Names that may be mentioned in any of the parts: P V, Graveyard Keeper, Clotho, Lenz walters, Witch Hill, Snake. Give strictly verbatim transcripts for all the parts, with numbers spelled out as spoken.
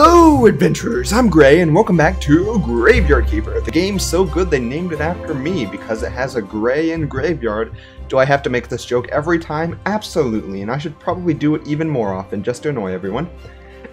Hello adventurers, I'm Gray and welcome back to Graveyard Keeper. The game's so good they named it after me because it has a gray in graveyard. Do I have to make this joke every time? Absolutely, and I should probably do it even more often just to annoy everyone.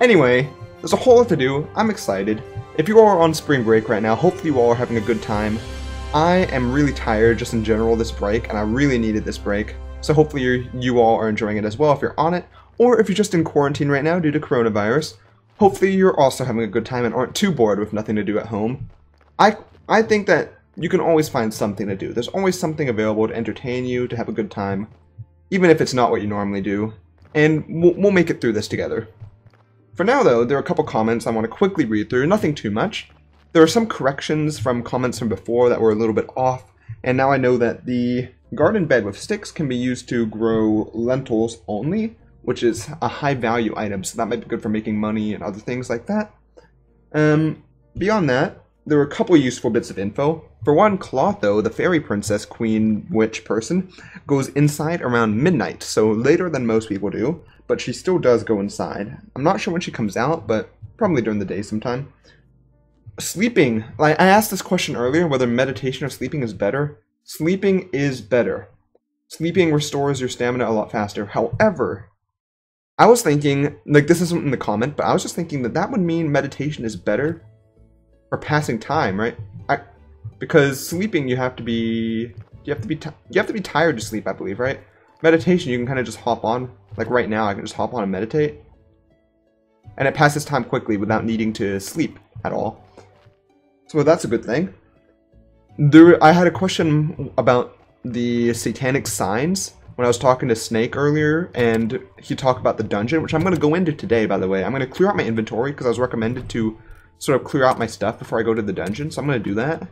Anyway, there's a whole lot to do, I'm excited. If you all are on spring break right now, hopefully you all are having a good time. I am really tired just in general this break, and I really needed this break, so hopefully you all are enjoying it as well if you're on it, or if you're just in quarantine right now due to coronavirus. Hopefully you're also having a good time and aren't too bored with nothing to do at home. I I think that you can always find something to do. There's always something available to entertain you, to have a good time, even if it's not what you normally do. And we'll, we'll make it through this together. For now though, there are a couple comments I want to quickly read through, nothing too much. There are some corrections from comments from before that were a little bit off, and now I know that the garden bed with sticks can be used to grow lentils only, which is a high value item, so that might be good for making money and other things like that. Um, beyond that, there were a couple useful bits of info. For one, Clotho, the fairy princess, queen, witch person, goes inside around midnight, so later than most people do, but she still does go inside. I'm not sure when she comes out, but probably during the day sometime. Sleeping, like I asked this question earlier, whether meditation or sleeping is better. Sleeping is better. Sleeping restores your stamina a lot faster, however, I was thinking, like this isn't in the comment, but I was just thinking that that would mean meditation is better for passing time, right? I, because sleeping, you have to be, you have to be, you have to be tired to sleep, I believe, right? Meditation, you can kind of just hop on. Like right now, I can just hop on and meditate, and it passes time quickly without needing to sleep at all. So that's a good thing. There, I had a question about the satanic signs when I was talking to Snake earlier, and he talked about the dungeon, which I'm going to go into today, by the way. I'm going to clear out my inventory, because I was recommended to sort of clear out my stuff before I go to the dungeon, so I'm going to do that.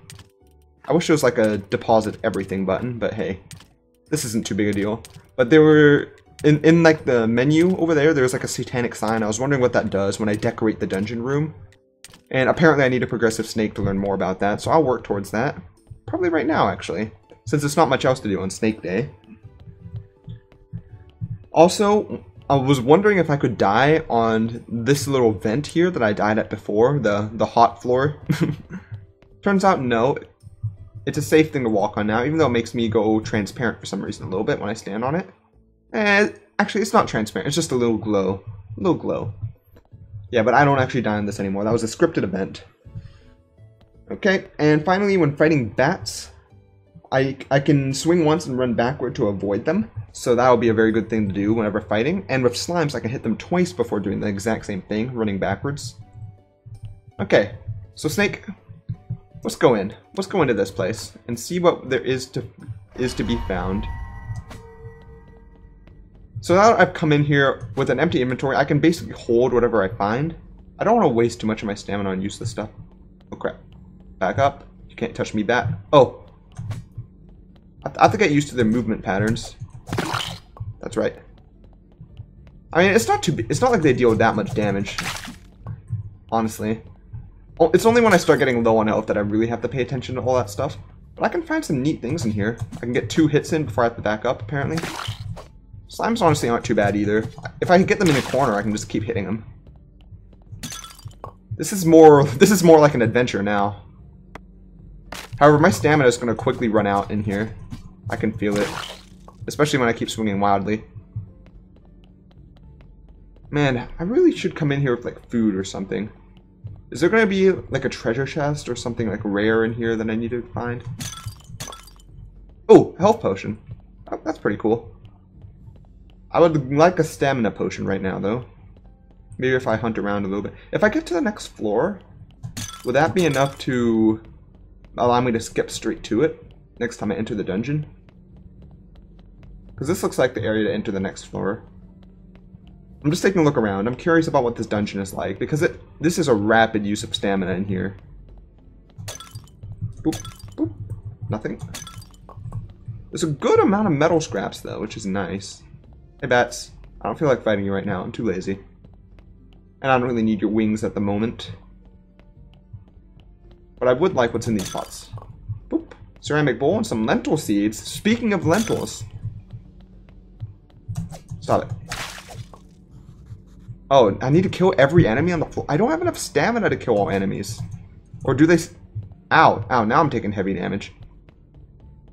I wish there was like a deposit everything button, but hey, this isn't too big a deal. But there were, in, in like the menu over there, there was like a satanic sign. I was wondering what that does when I decorate the dungeon room. And apparently I need a progressive Snake to learn more about that, so I'll work towards that. Probably right now, actually, since there's not much else to do on Snake Day. Also, I was wondering if I could die on this little vent here that I died at before, the, the hot floor. Turns out, no. It's a safe thing to walk on now, even though it makes me go transparent for some reason a little bit when I stand on it. Eh, actually, it's not transparent. It's just a little glow. A little glow. Yeah, but I don't actually die on this anymore. That was a scripted event. Okay, and finally, when fighting bats, I, I can swing once and run backward to avoid them, so that'll be a very good thing to do whenever fighting. And with slimes, I can hit them twice before doing the exact same thing, running backwards. Okay, so Snake, let's go in. Let's go into this place and see what there is to is to be found. So now that I've come in here with an empty inventory, I can basically hold whatever I find. I don't want to waste too much of my stamina on useless stuff. Oh crap. Back up. You can't touch me, bat. Oh. I have to get used to their movement patterns. That's right. I mean, it's not too. It's not like they deal that much damage, honestly. It's only when I start getting low on health that I really have to pay attention to all that stuff. But I can find some neat things in here. I can get two hits in before I have to back up. Apparently, slimes honestly aren't too bad either. If I can get them in a corner, I can just keep hitting them. This is more. This is more like an adventure now. However, my stamina is going to quickly run out in here. I can feel it. Especially when I keep swinging wildly. Man, I really should come in here with like food or something. Is there going to be like a treasure chest or something like rare in here that I need to find? Oh, health potion. Oh, that's pretty cool. I would like a stamina potion right now though. Maybe if I hunt around a little bit. If I get to the next floor, would that be enough to allow me to skip straight to it next time I enter the dungeon? Because this looks like the area to enter the next floor. I'm just taking a look around. I'm curious about what this dungeon is like, because it this is a rapid use of stamina in here. Boop, boop. Nothing. There's a good amount of metal scraps, though, which is nice. Hey, bats. I don't feel like fighting you right now. I'm too lazy. And I don't really need your wings at the moment. But I would like what's in these pots. Boop. Ceramic bowl and some lentil seeds. Speaking of lentils. Stop it. Oh, I need to kill every enemy on the floor. I don't have enough stamina to kill all enemies. Or do they... Ow, ow, now I'm taking heavy damage.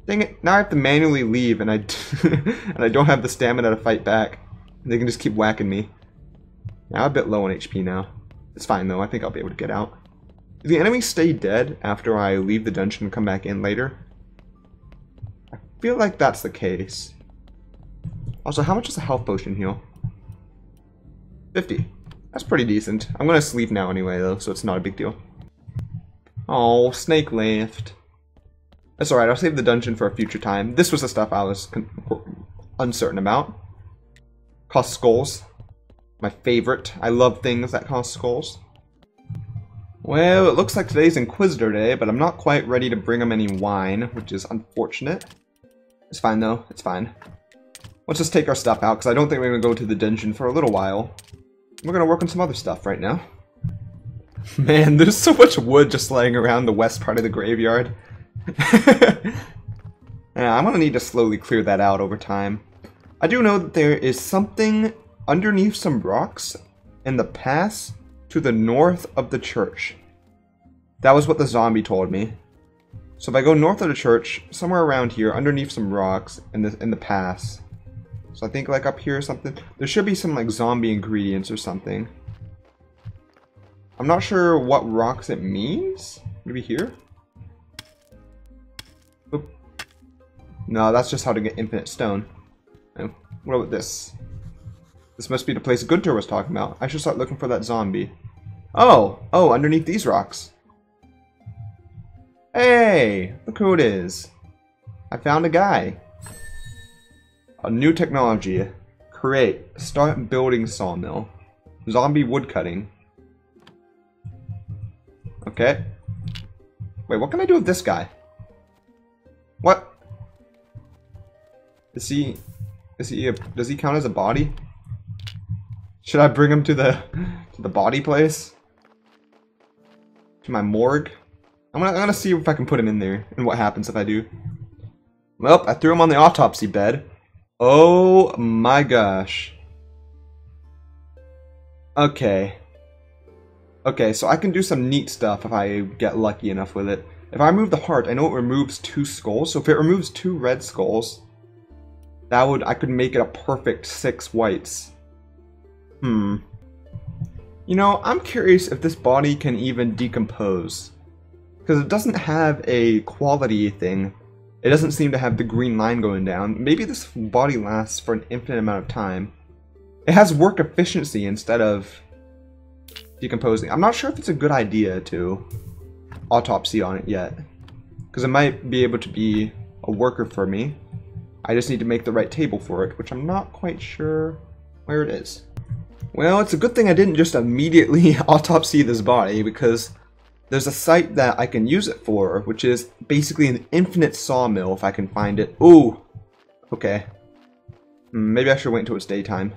Dang it, now I have to manually leave and I, and I don't have the stamina to fight back. They can just keep whacking me. Now I'm a bit low on H P now. It's fine though, I think I'll be able to get out. Do the enemies stay dead after I leave the dungeon and come back in later? I feel like that's the case. Also, how much does a health potion heal? fifty. That's pretty decent. I'm gonna sleep now anyway though, so it's not a big deal. Oh, Snake left. That's alright, I'll save the dungeon for a future time. This was the stuff I was con uncertain about. Cost skulls. My favorite. I love things that cost skulls. Well, it looks like today's Inquisitor Day, but I'm not quite ready to bring him any wine, which is unfortunate. It's fine though, it's fine. Let's just take our stuff out, because I don't think we're going to go to the dungeon for a little while. We're going to work on some other stuff right now. Man, there's so much wood just laying around the west part of the graveyard. Yeah, I'm going to need to slowly clear that out over time. I do know that there is something underneath some rocks in the pass to the north of the church. That was what the zombie told me. So if I go north of the church, somewhere around here, underneath some rocks in the, in the pass... So I think like up here or something, there should be some like zombie ingredients or something. I'm not sure what rocks it means. Maybe here? Oop. No, that's just how to get infinite stone. And what about this? This must be the place Gunter was talking about. I should start looking for that zombie. Oh, oh, underneath these rocks. Hey, look who it is. I found a guy. A new technology. Create. Start building sawmill. Zombie woodcutting. Okay. Wait, what can I do with this guy? What? Is he... Is he a, does he count as a body? Should I bring him to the... To the body place? To my morgue? I'm gonna, I'm gonna see if I can put him in there. And what happens if I do. Well, I threw him on the autopsy bed. Oh my gosh. Okay. Okay, so I can do some neat stuff if I get lucky enough with it. If I move the heart, I know it removes two skulls. So if it removes two red skulls, that would I could make it a perfect six whites. Hmm. You know, I'm curious if this body can even decompose. Because it doesn't have a quality thing. It doesn't seem to have the green line going down. Maybe this body lasts for an infinite amount of time. It has work efficiency instead of decomposing. I'm not sure if it's a good idea to autopsy on it yet. Because it might be able to be a worker for me. I just need to make the right table for it, which I'm not quite sure where it is. Well, it's a good thing I didn't just immediately autopsy this body, because... there's a site that I can use it for, which is basically an infinite sawmill if I can find it. Ooh! Okay. Maybe I should wait until it's daytime.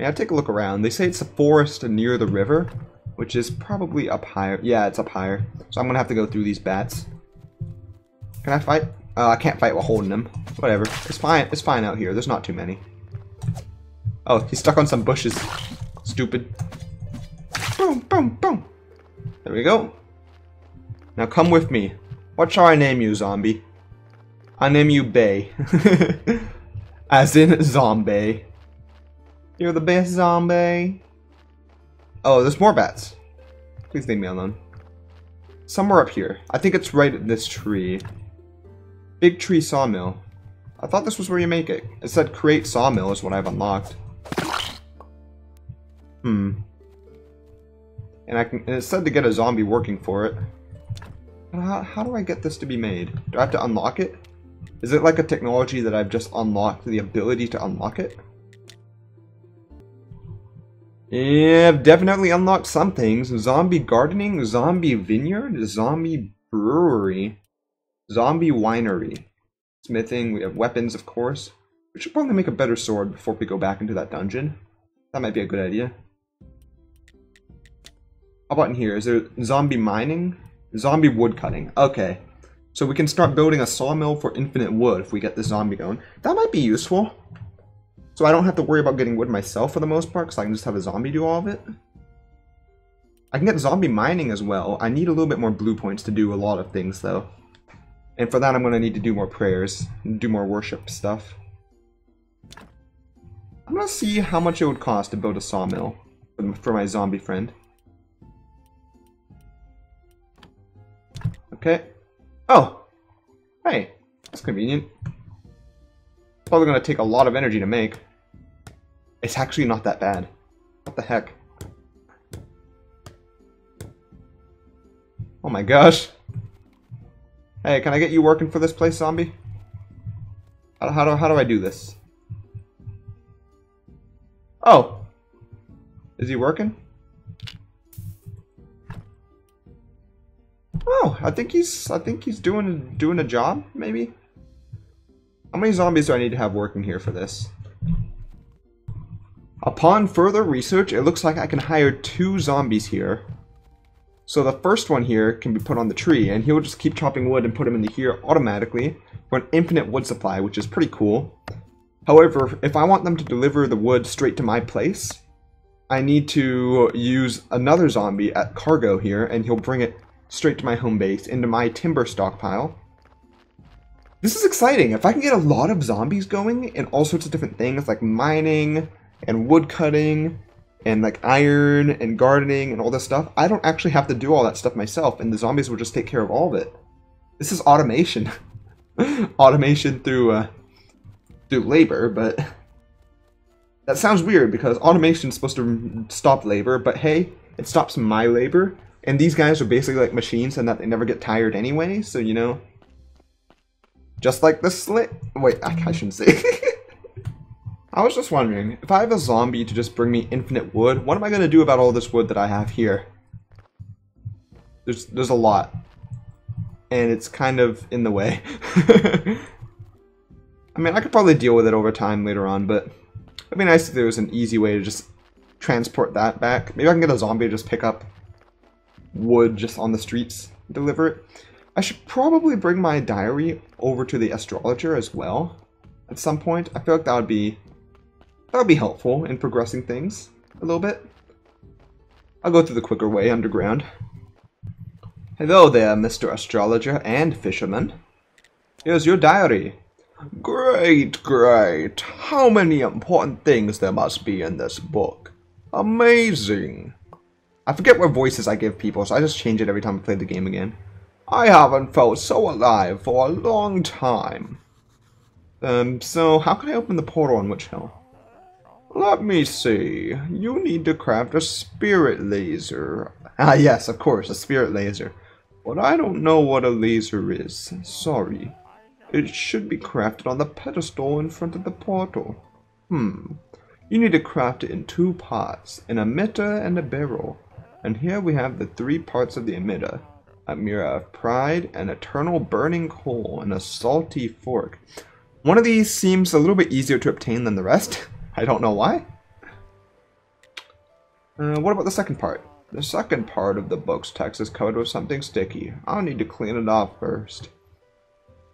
Yeah, take a look around. They say it's a forest near the river, which is probably up higher. Yeah, it's up higher. So I'm gonna have to go through these bats. Can I fight? Uh, I can't fight while holding them. Whatever. It's fine. It's fine out here. There's not too many. Oh, he's stuck on some bushes. Stupid. Boom, boom, boom. There we go. Now come with me. What shall I name you, zombie? I name you Bay. As in zombie. You're the best zombie. Oh, there's more bats. Please leave me alone. Somewhere up here. I think it's right at this tree. Big tree sawmill. I thought this was where you make it. It said create sawmill is what I've unlocked. Hmm. And I can. And it said to get a zombie working for it. How, how do I get this to be made? Do I have to unlock it? Is it like a technology that I've just unlocked, the ability to unlock it? Yeah, I've definitely unlocked some things. Zombie gardening, zombie vineyard, zombie brewery, zombie winery. Smithing, we have weapons, of course. We should probably make a better sword before we go back into that dungeon. That might be a good idea. How about in here? Is there zombie mining? Zombie wood cutting. Okay. So we can start building a sawmill for infinite wood if we get the zombie going. That might be useful. So I don't have to worry about getting wood myself for the most part, because I can just have a zombie do all of it. I can get zombie mining as well. I need a little bit more blue points to do a lot of things, though. And for that, I'm going to need to do more prayers, do more worship stuff. I'm going to see how much it would cost to build a sawmill for my zombie friend. Okay. Oh! Hey! That's convenient. It's probably going to take a lot of energy to make. It's actually not that bad. What the heck? Oh my gosh. Hey, can I get you working for this place, zombie? How, how, do, how do I do this? Oh! Is he working? Oh, I think he's I think he's doing doing a job, maybe? How many zombies do I need to have working here for this? Upon further research, it looks like I can hire two zombies here. So the first one here can be put on the tree, and he'll just keep chopping wood and put him into here automatically for an infinite wood supply, which is pretty cool. However, if I want them to deliver the wood straight to my place, I need to use another zombie at cargo here, and he'll bring it straight to my home base, into my timber stockpile. This is exciting. If I can get a lot of zombies going and all sorts of different things like mining and wood cutting, and like iron and gardening and all this stuff, I don't actually have to do all that stuff myself, and the zombies will just take care of all of it. This is automation. Automation through uh, through labor, but that sounds weird because automation is supposed to stop labor, but hey, it stops my labor, and these guys are basically like machines and that they never get tired anyway, so you know. Just like the slit. Wait, I, I shouldn't say. I was just wondering, if I have a zombie to just bring me infinite wood, what am I going to do about all this wood that I have here? There's there's a lot. And it's kind of in the way. I mean, I could probably deal with it over time later on, but it'd be nice if there was an easy way to just transport that back. Maybe I can get a zombie to just pick up wood just on the streets and deliver it. I should probably bring my diary over to the astrologer as well at some point. I feel like that would be... that would be helpful in progressing things a little bit. I'll go through the quicker way underground. Hello there, Mister Astrologer and Fisherman. Here's your diary. Great, great. How many important things there must be in this book. Amazing. I forget what voices I give people, so I just change it every time I play the game again. I haven't felt so alive for a long time. Um, so how can I open the portal on Witch Hill? Let me see. You need to craft a spirit laser. Ah, yes, of course, a spirit laser. But I don't know what a laser is. Sorry. It should be crafted on the pedestal in front of the portal. Hmm. You need to craft it in two parts, an emitter and a barrel. And here we have the three parts of the emitter. A mirror of pride, an eternal burning coal, and a salty fork. One of these seems a little bit easier to obtain than the rest. I don't know why. Uh, what about the second part? The second part of the book's text is covered with something sticky. I'll need to clean it off first.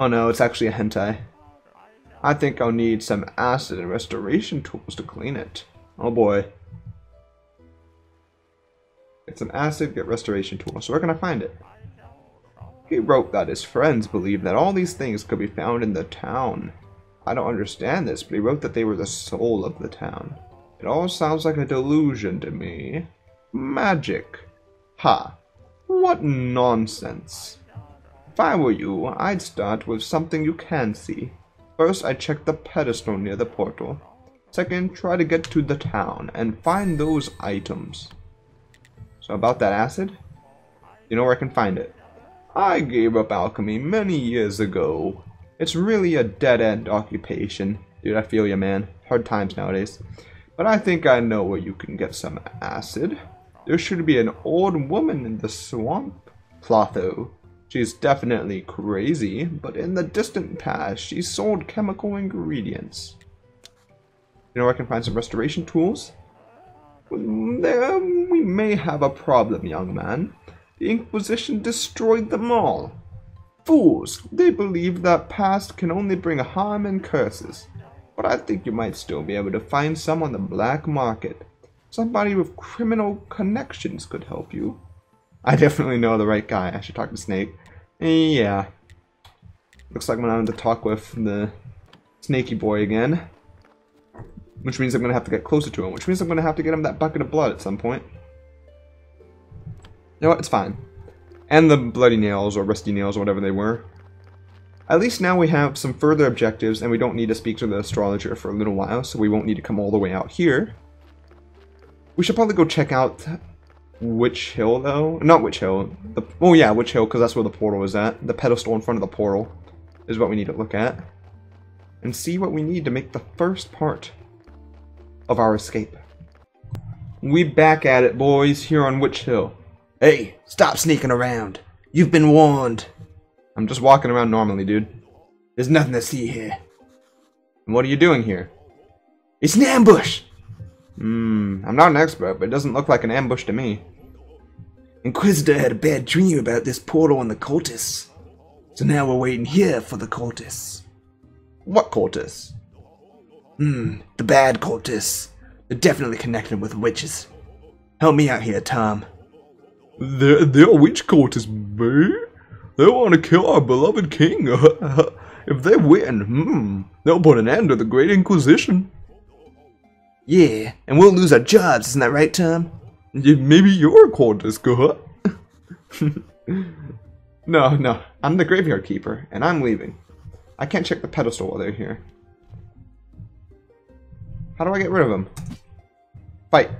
Oh no, it's actually a hentai. I think I'll need some acid and restoration tools to clean it. Oh boy. Get some acid, get restoration tools. So where can I find it? He wrote that his friends believed that all these things could be found in the town. I don't understand this, but he wrote that they were the soul of the town. It all sounds like a delusion to me. Magic. Ha. What nonsense. If I were you, I'd start with something you can see. First, I'd check the pedestal near the portal. Second, try to get to the town and find those items. So about that acid, you know where I can find it. I gave up alchemy many years ago. It's really a dead-end occupation. Dude, I feel ya, man. Hard times nowadays. But I think I know where you can get some acid. There should be an old woman in the swamp, Clotho. She's definitely crazy, but in the distant past, she sold chemical ingredients. You know where I can find some restoration tools? There we may have a problem, young man. The Inquisition destroyed them all. Fools! They believe that past can only bring harm and curses. but I think you might still be able to find some on the black market. Somebody with criminal connections could help you. I definitely know the right guy. I should talk to Snake. Yeah. Looks like I'm going to talk with the Snakey boy again. Which means I'm going to have to get closer to him. Which means I'm going to have to get him that bucket of blood at some point. You know what? It's fine. And the bloody nails or rusty nails or whatever they were. At least now we have some further objectives and we don't need to speak to the astrologer for a little while, so we won't need to come all the way out here. We should probably go check out Witch Hill, though. Not Witch Hill. The, oh yeah, Witch Hill, because that's where the portal is at. The pedestal in front of the portal is what we need to look at. And see what we need to make the first part of our escape. We back at it, boys, here on Witch Hill. Hey, stop sneaking around. You've been warned. I'm just walking around normally, dude. There's nothing to see here. And what are you doing here? It's an ambush! Hmm, I'm not an expert, but it doesn't look like an ambush to me. Inquisitor had a bad dream about this portal and the cultists. So now we're waiting here for the cultists. What cultists? Hmm, the bad cultists. They're definitely connected with witches. Help me out here, Tom. They're, they're witch cultists, babe. They want to kill our beloved king. If they win, hmm, they'll put an end to the Great Inquisition. Yeah, and we'll lose our jobs, isn't that right, Tom? Yeah, maybe you're a cultist, go huh? No, no, I'm the Graveyard Keeper, and I'm leaving. I can't check the pedestal while they're here. How do I get rid of them? Fight.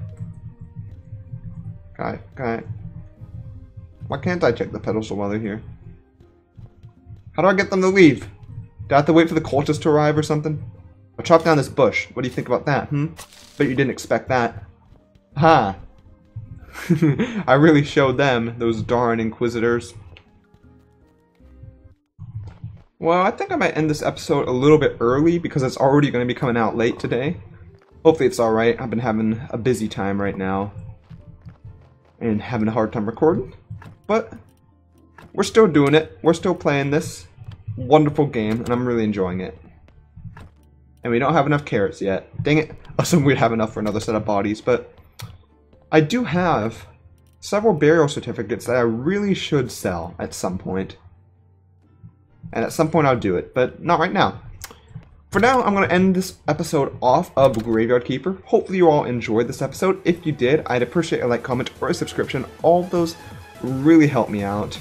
Guy, guy. Why can't I check the pedestal while they're here? How do I get them to leave? Do I have to wait for the cultists to arrive or something? I'll chop down this bush. What do you think about that, hmm? Bet you didn't expect that. Ha! I really showed them, those darn inquisitors. Well, I think I might end this episode a little bit early because it's already going to be coming out late today. Hopefully it's alright. I've been having a busy time right now. And having a hard time recording. But, we're still doing it. We're still playing this wonderful game, and I'm really enjoying it. And we don't have enough carrots yet. Dang it. I assume we'd have enough for another set of bodies, but I do have several burial certificates that I really should sell at some point. And at some point I'll do it, but not right now. For now, I'm going to end this episode off of Graveyard Keeper. Hopefully you all enjoyed this episode. If you did, I'd appreciate a like, comment, or a subscription. All of those really help me out.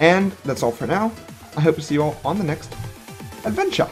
And that's all for now. I hope to see you all on the next adventure.